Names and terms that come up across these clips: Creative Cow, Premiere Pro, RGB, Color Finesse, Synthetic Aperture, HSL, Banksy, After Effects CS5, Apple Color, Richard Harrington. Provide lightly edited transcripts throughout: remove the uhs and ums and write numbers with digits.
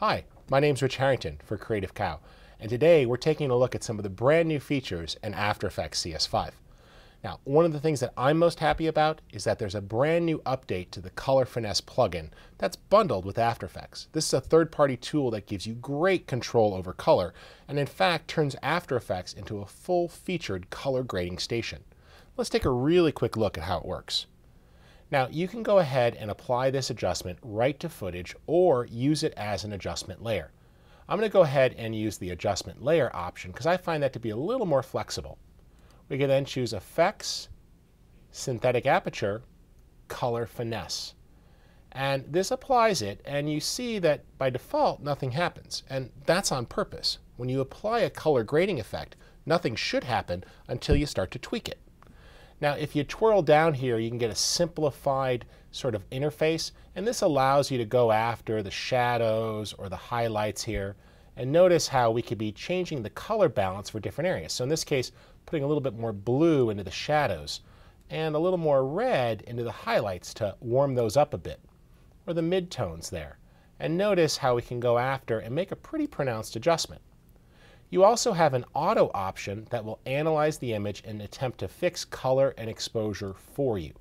Hi, my name's Rich Harrington for Creative Cow, and today we're taking a look at some of the brand new features in After Effects CS5. Now, one of the things that I'm most happy about is that there's a brand new update to the Color Finesse plugin that's bundled with After Effects. This is a third-party tool that gives you great control over color, and in fact turns After Effects into a full-featured color grading station. Let's take a really quick look at how it works. Now, you can go ahead and apply this adjustment right to footage or use it as an adjustment layer. I'm going to go ahead and use the adjustment layer option because I find that to be a little more flexible. We can then choose Effects, Synthetic Aperture, Color Finesse. And this applies it, and you see that by default nothing happens, and that's on purpose. When you apply a color grading effect, nothing should happen until you start to tweak it. Now, if you twirl down here, you can get a simplified sort of interface, and this allows you to go after the shadows or the highlights here. And notice how we could be changing the color balance for different areas. So in this case, putting a little bit more blue into the shadows and a little more red into the highlights to warm those up a bit, or the midtones there. And notice how we can go after and make a pretty pronounced adjustment. You also have an auto option that will analyze the image and attempt to fix color and exposure for you.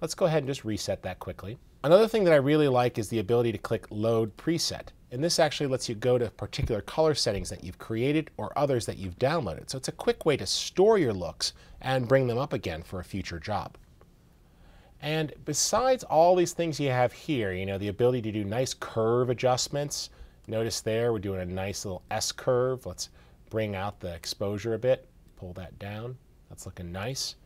Let's go ahead and just reset that quickly. Another thing that I really like is the ability to click Load Preset. And this actually lets you go to particular color settings that you've created or others that you've downloaded. So it's a quick way to store your looks and bring them up again for a future job. And besides all these things you have here, you know, the ability to do nice curve adjustments. Notice there, we're doing a nice little S curve. Let's bring out the exposure a bit, pull that down. That's looking nice.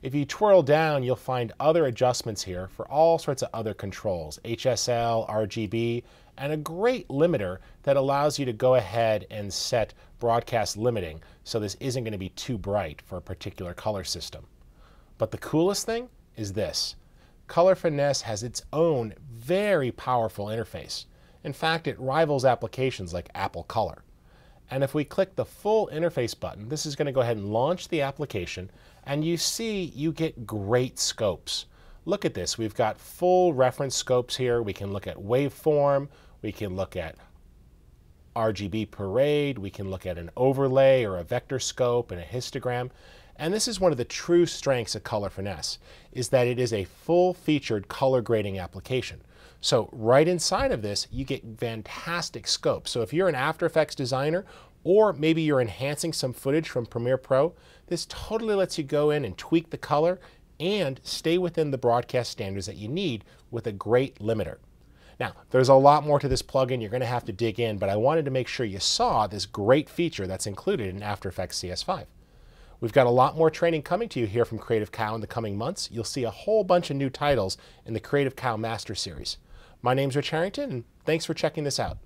If you twirl down, you'll find other adjustments here for all sorts of other controls, HSL, RGB, and a great limiter that allows you to go ahead and set broadcast limiting, so this isn't going to be too bright for a particular color system. But the coolest thing is this. Color Finesse has its own very powerful interface. In fact, it rivals applications like Apple Color. And if we click the full interface button, this is going to go ahead and launch the application, and you see you get great scopes. Look at this. We've got full reference scopes here. We can look at waveform. We can look at RGB parade. We can look at an overlay or a vector scope and a histogram. And this is one of the true strengths of Color Finesse, is that it is a full-featured color grading application. So right inside of this, you get fantastic scope. So if you're an After Effects designer, or maybe you're enhancing some footage from Premiere Pro, this totally lets you go in and tweak the color and stay within the broadcast standards that you need with a great limiter. Now, there's a lot more to this plugin. You're going to have to dig in, but I wanted to make sure you saw this great feature that's included in After Effects CS5. We've got a lot more training coming to you here from Creative Cow in the coming months. You'll see a whole bunch of new titles in the Creative Cow Master Series. My name's Rich Harrington, and thanks for checking this out.